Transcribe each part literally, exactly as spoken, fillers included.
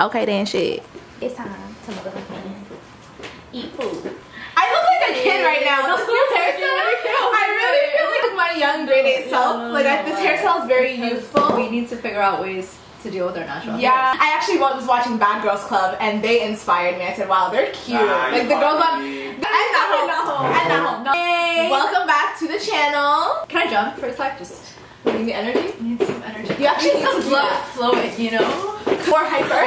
Okay then, shit. It's time to motherfucking eat food. I look like a kid right now. This new hairstyle, I really feel like my young grade eight self. Like I, this hairstyle is very useful. We need to figure out ways to deal with their natural. Yeah, hairs. I actually was watching Bad Girls Club and they inspired me. I said, wow, they're cute. Nah, like the girls on. I'm not home. Not home. I'm not home. No. Hey, welcome back to the channel. Can I jump for a sec? Just give me energy. I need some energy. You actually need some blood flowing, you know. More hyper.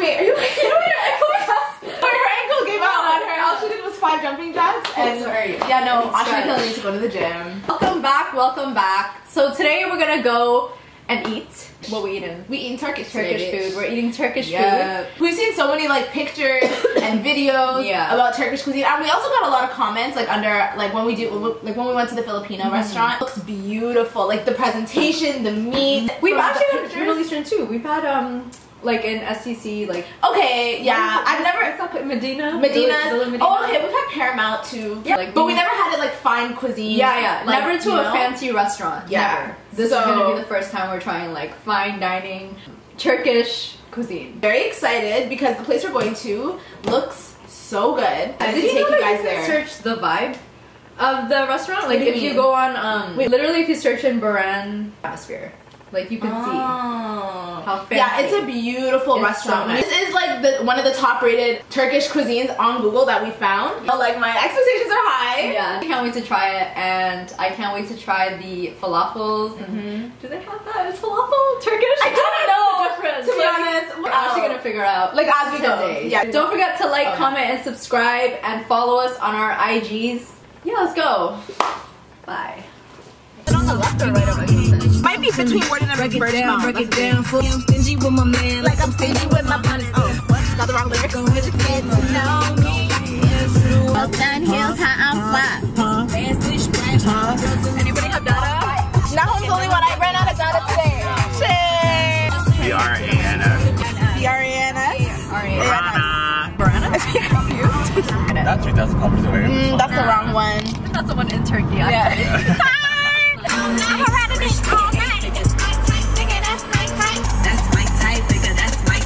Wait, are you? You know your ankle was up? Her ankle gave out on her. All she did was five jumping jacks. And sorry. Yeah, no. Actually, I need to go to the gym. Welcome back. Welcome back. So today we're gonna go and eat. What we eating? We eating Turkish Turkish food. We're eating Turkish yeah. food. We've seen so many like pictures and videos yeah. about Turkish cuisine, and we also got a lot of comments like under like when we do like when we went to the Filipino mm-hmm. restaurant. It looks beautiful, like the presentation, the meat. We've actually had Middle Eastern too. We've had um. like in S C C, like okay, yeah, I've never. It's not Medina. Medina. Oh, okay, we've had Paramount too. Yeah, like, but we never had it like fine cuisine. Yeah, yeah. Like, never to a know? fancy restaurant. Yeah. Never. This so, is gonna be the first time we're trying like fine dining, Turkish cuisine. Very excited because the place we're going to looks so good. I have to take you guys you there. Search the vibe of the restaurant. Like if mean? you go on, um, Wait. literally if you search in Baran atmosphere. Like you can oh. see how fancy. Yeah, it's a beautiful it's restaurant. So nice. This is like the, one of the top-rated Turkish cuisines on Google that we found. But like my expectations are high. Yeah, I can't wait to try it, and I can't wait to try the falafels. Mm-hmm. And do they have that? Is falafel Turkish? I don't know. The difference. To be honest, we're wow. actually gonna figure out like as we go. Yeah. Don't forget to like, okay. comment, and subscribe, and follow us on our I Gs. Yeah, let's go. Bye. On the left or right over here. Might be between word and a break it down, break it down. I'm stingy with my man, like I'm stingy with my partner. Oh, what? Got the wrong lyrics. Go with the kids to know me. Well done, heels, high, I'm flat. Anybody have data? Now I'm the only one. I ran out of data today. Shit. We are Anna. We are Anna. Barana. Is he confused? That's right, that's covers away. That's the wrong one. That's the one in Turkey. Yeah. I'm hereditary all night. That's my type, nigga, that's my type. That's my type, nigga, that's my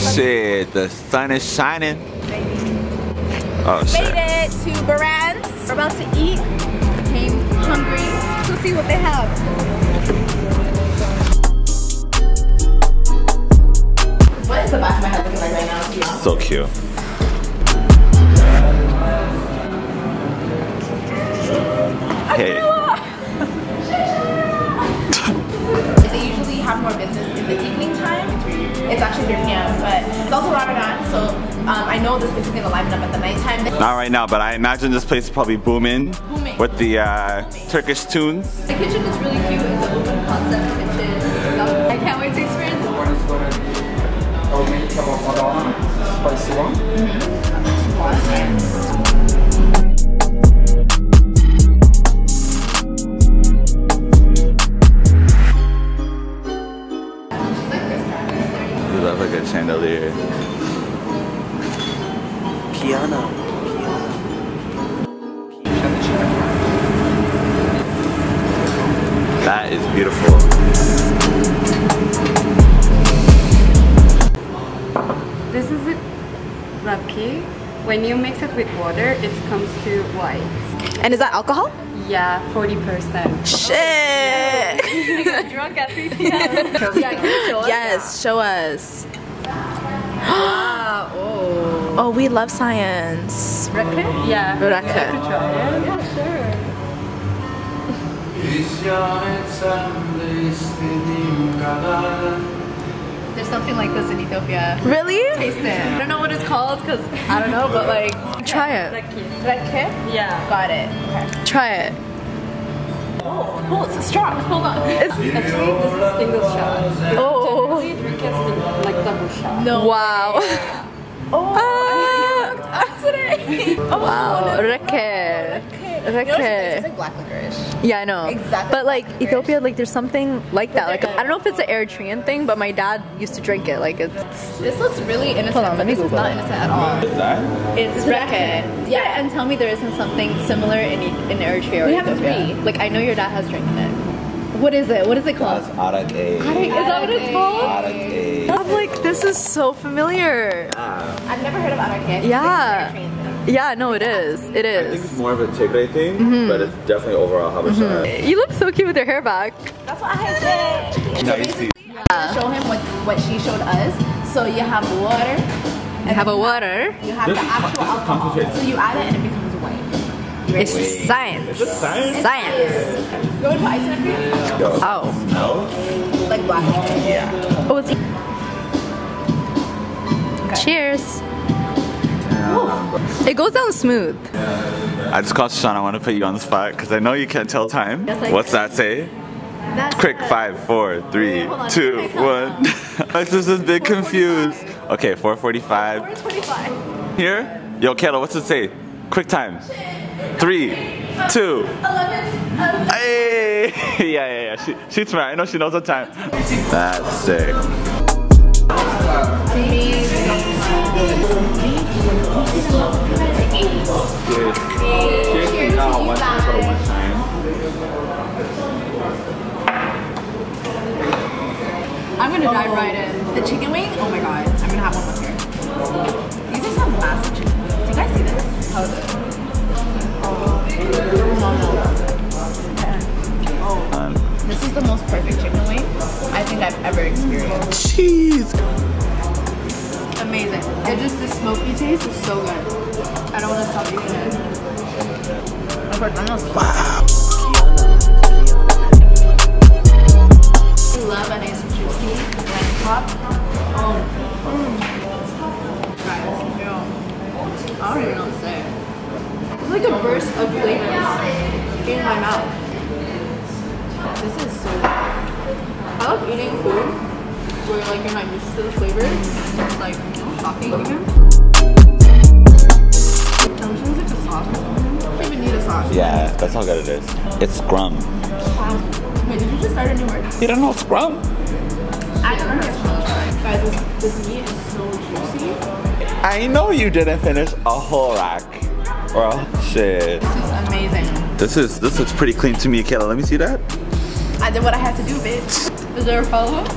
type. Shit, the sun is shining. Oh, shit. Made it to Baran's. We're about to eat. Came hungry. Let's see what they have. What is the back of my head looking like right now, to be honest? So cute. Hey. Have more business in the evening time. It's actually three P M but it's also Ramadan, so um, I know this place is gonna liven up at the nighttime. Not right now, but I imagine this place is probably booming, booming. with the uh, booming. Turkish tunes. The kitchen is really cute. It's an open concept kitchen. I can't wait to experience it. Mm-hmm. Chandelier. Piano. That is beautiful. This is it, Rakı. When you mix it with water, it comes to white. And is that alcohol? Yeah, forty percent. Shit! I got drunk at three P M Yeah, can you show us? Yes, show us. Ah, oh. oh, we love science. Rakı? Yeah. Rakı. Yeah, yeah, sure. There's something like this in Ethiopia. Really? Taste it. I don't know what it's called because I don't know, but like. Try it. Rakı. Rakı? Yeah. Got it. Okay. Try it. Oh, oh, it's a strong. Hold on. It's actually, this is single shot. Oh. Generally, drink it like double shot. No. Wow. Oh, I looked up today. Oh, wow. No. Rakı. Rakı. Rakı. You know, it's like black licorice. Yeah, I know. Exactly. But like licorice. Ethiopia, like there's something like that. Like I don't know if it's an Eritrean thing, but my dad used to drink it. Like it's. This looks really innocent, Hold on, but this Google. is not innocent at all. What is that? It's Rakı. Yeah, and tell me there isn't something similar in in Eritrea or we Ethiopia. We have three. Like I know your dad has drank in it. What is it? What is it called? Arakı. Is that what it's called? Arakı. like, this is so familiar. Yeah. I've never heard of Arakı. Yeah. Yeah, no, it is. It is. I think it's more of a Tigray thing, mm-hmm. but it's definitely overall Habesha. Mm-hmm. You look so cute with your hair back. That's what I had said. No, you see. Yeah. I'm gonna show him what, what she showed us. So you have water. You have a water. You have this the actual alcohol. So you add it and it becomes white. Right? It's just science. It's just science. Science. You want to put ice in it? Oh. No. Like black. Yeah. Oh, it's. Okay. Cheers. Ooh. It goes down smooth. I just called Shana. I want to put you on the spot because I know you can't tell time. Like What's that say? That's Quick, good. five, four, three, Wait, on, two, one. I'm just a bit confused. Okay, four forty-five. four twenty-five. Here? Yo, Kayla, what's it say? Quick time. Three, two. eleven. Hey! Yeah, yeah, yeah. She, she's smart. I know she knows the time. That's sick. I'm gonna dive right in. The chicken wing, oh my god, I'm gonna have one with here. These are some massive chicken wings. Do you guys see this? How is it? Oh. Um, this is the most perfect chicken wing I think I've ever experienced. Cheese! Amazing. It just, the smoky taste is so good. I don't want to stop eating it. Of course, I'm not. Wow. I love a nice juicy like pop. Oh. Mm. Guys, ew. I don't even know what to say. It's like a burst of flavors in my mouth. This is so good. I love eating food where like you're not used to the flavor. It's like, you know, shocking even. I'm just like a sauce. I don't even need a sauce. Yeah, that's how good it is. It's scrum. Wow. Wait, did you just start a new word? You don't know scrum? I don't know scrum. Guys, this, this meat is so juicy. I know you didn't finish a whole rack. Or a shit. This is amazing. This is, this looks pretty clean to me, Kayla. Let me see that. I did what I had to do, bitch. Is there a follow-up?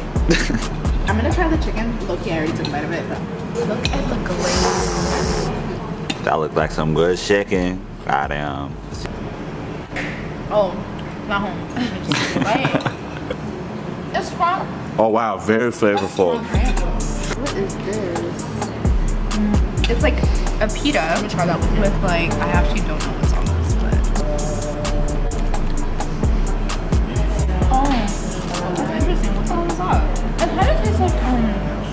I'm gonna try the chicken. Loki, I already took a bite of it, but look at the glaze. That looked like some good chicken. Goddamn. Oh, not home. Right. It's fun. Oh wow, very flavorful. What is this? Mm. It's like a pita. I'm gonna try that with, with like, I actually don't know what's on this, but. Oh, that's interesting. What's on the top? It kind of tastes like, um,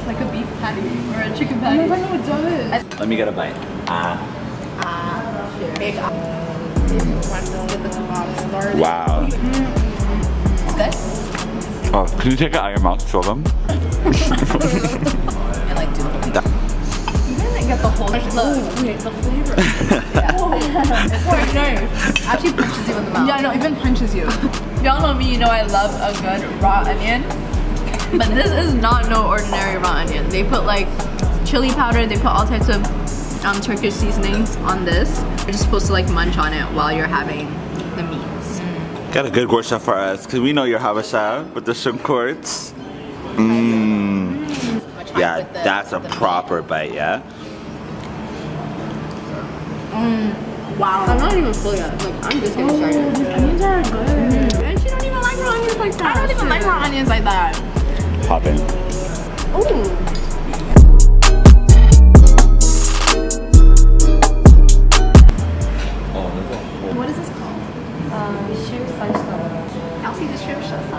like a beef patty or a chicken patty. I don't know what it does. Let me get a bite. Ah. Ah. Sure. Big ah. Mm. Wow. Mm. It's good. Oh, can you take it out of your mouth? Show them. I like to. You didn't get the whole look. Oh, wait, the flavor. Yeah. Oh, it's quite nice. Actually punches you in the mouth. Yeah, no, even punches you. Y'all know me, you know I love a good raw onion. But this is not no ordinary raw onion. They put like chili powder, they put all types of um, Turkish seasonings on this. You're just supposed to like munch on it while you're having the meats. Got a good gorsha for us, because we know your habesha with the shrimp cords. Mmm. Mm. Yeah, the, that's a proper meat. bite, yeah? Mmm. Wow. I'm not even full yet. Like, I'm just getting started. Oh, onions are good. Mm. And she don't even like raw onions like that. I don't even like raw onions like that. Pop in. Ooh. What is this called? Um, shrimp sajda. I'll see the shrimp sajda.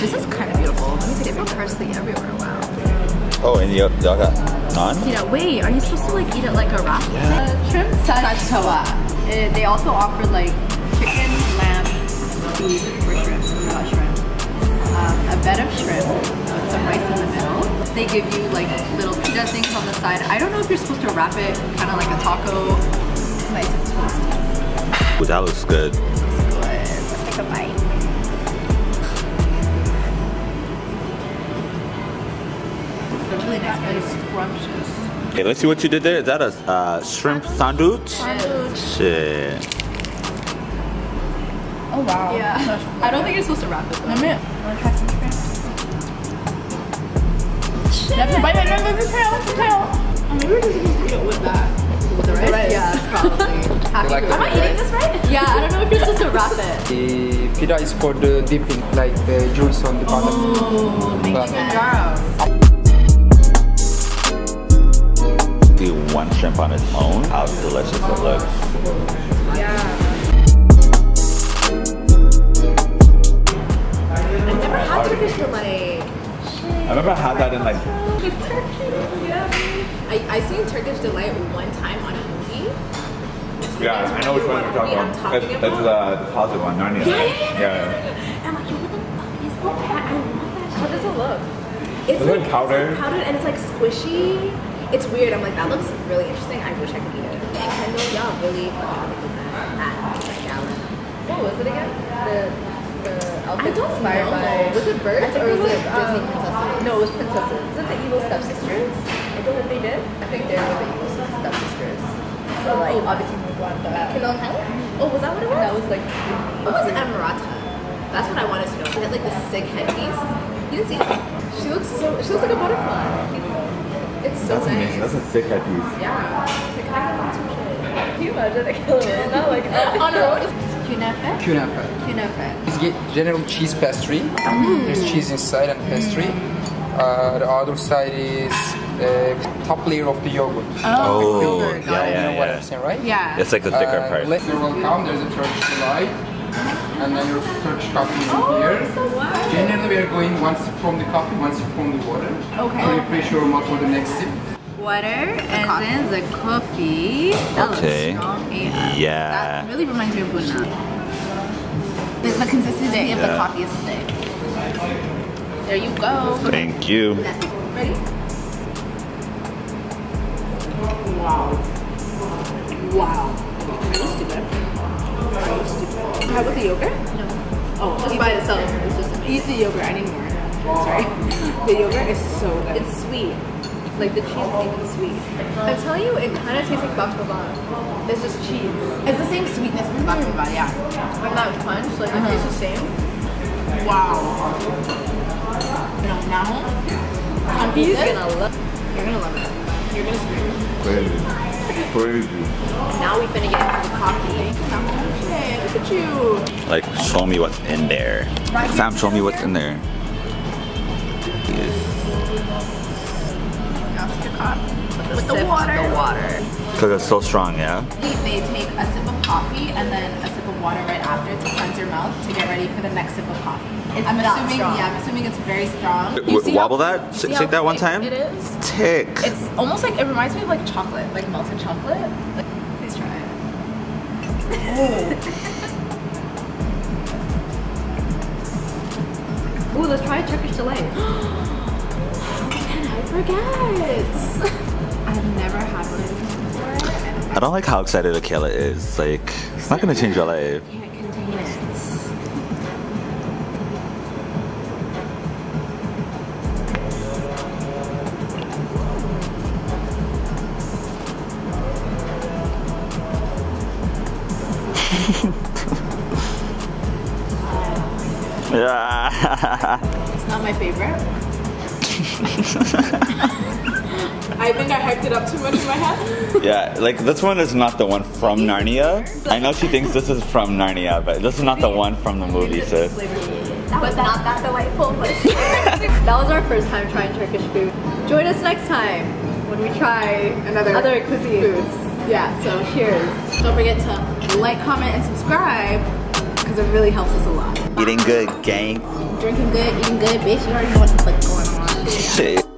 This is kind of beautiful. They put parsley everywhere. Wow. Oh, and you got naan? You know, wait, are you supposed to like eat it like a wrap? Yeah. Uh, shrimp sajda. They also offer like chicken, lamb, beef, or shrimp, raw shrimp. Um, a bed of shrimp with some rice in the middle. They give you like little pita things on the side. I don't know if you're supposed to wrap it kind of like a taco. Nice and twisted. Ooh, that looks good. This looks good. Let's take a bite. It's really nice, really scrumptious. Okay, let's see what you did there. Is that a uh, shrimp sandwich? Sandwich. Shit. Oh wow. Yeah. I don't think you're supposed to wrap it though. I'm gonna try some shrimp. That's the bite I know. That's the tail. That's the tail. I mean, we were just supposed to eat it with that. With the rice? The rice? Yeah, probably. Happy like Am I eating this right? Yeah, I don't know if you're supposed to wrap it. The pita is for the dipping, like the juice on the bottom. Oh, thank you, man. Do one shrimp on its own. How delicious it looks. Yeah. I've never had Turkish Delight. I remember I had that in like... It's Turkish, yeah. I, I've seen Turkish Delight one time on a movie. So yeah, I know which one you're talking about. Talking it's, about. It's uh, the positive one, Narnia. Yeah, yeah, yeah. yeah. I'm like, what the fuck is that? I want that shit. How does it look? It's, it's like powdered. It's like powdered and it's like squishy. It's weird. I'm like, that looks really interesting. I wish I could eat it. And Kendall, y'all really that gallon. What was it again? The, the outfit inspired by. Was it birds or was it Disney um, princesses? No, it was princesses. Is it the evil stepsisters? I think that they did. I think they were the evil stepsisters. So like, obviously, we want that. Oh, was that what it was? That was like. What was Emirata? That's what I wanted to know. She had like the sick headpiece. You didn't see it. She looks so. She looks like a butterfly. It's so that's nice. Amazing. That's a sick headpiece. Yeah. It's like, I want some shit. Can you imagine a killer? Not like, oh no. Künefe. Künefe. Künefe. It's a general cheese pastry. Mm. There's cheese inside and pastry. Mm. Uh, the other side is the uh, top layer of the yogurt. Oh. oh. Yeah, yeah, yeah, you know yeah. what I'm saying, right? Yeah. It's like the thicker uh, part. Later will come, there's a Turkish Delight. And then your Turkish coffee in oh, here. So wow. Generally, we are going once from the coffee, once from the water. Okay. So you press your mouth for the next sip. Water and coffee. Then the coffee. That okay. looks strong. Yeah. yeah. That really reminds me of Buna. The, the consistency yeah. of the coffee is thick. There you go. Thank you. Ready? Wow. Wow. That was stupid. How about the yogurt? No. Oh, just by itself. It's just amazing. Eat the yogurt. I need more. Sorry. The yogurt is so good. It's sweet. Like the cheese is even sweet. I'm telling you, it kind of tastes like baklava. It's just cheese. It's the same sweetness as baklava, yeah. But that punch, like mm-hmm. it tastes the same. Wow. No, now, he's gonna love. You're gonna love it. You're gonna scream. Crazy. Crazy. Now we finna get into the coffee. Hey, look at you. Like, show me what's in there. Right. Fam, show me what's in there. After the cup, with, with the water. The water. Because it's so strong, yeah? They take a sip of coffee and then a sip of water right after to cleanse your mouth to get ready for the next sip of coffee. It's I'm assuming, strong. yeah, I'm assuming it's very strong. You wobble that? Shake that one time? It is. Tick. It's almost like, it reminds me of like chocolate, like melted chocolate. Like, please try it. Oh. Ooh, let's try a Turkish Delight. How can I forget? I've never had one before. I don't like how excited Akela is. Like, it's not gonna change your life. You can't contain it. Yeah. It's not my favorite. I think I hyped it up too much in my head. Yeah, like this one is not the one from Narnia. I know she thinks this is from Narnia, but this is not the one from the movie, sis. That was not that delightful. That was our first time trying Turkish food. Join us next time when we try another other cuisine foods. Yeah, so cheers. Don't forget to like, comment, and subscribe, because it really helps us a lot. Eating good, gang. Drinking good, eating good, bitch. You already know what's like going on. Shit.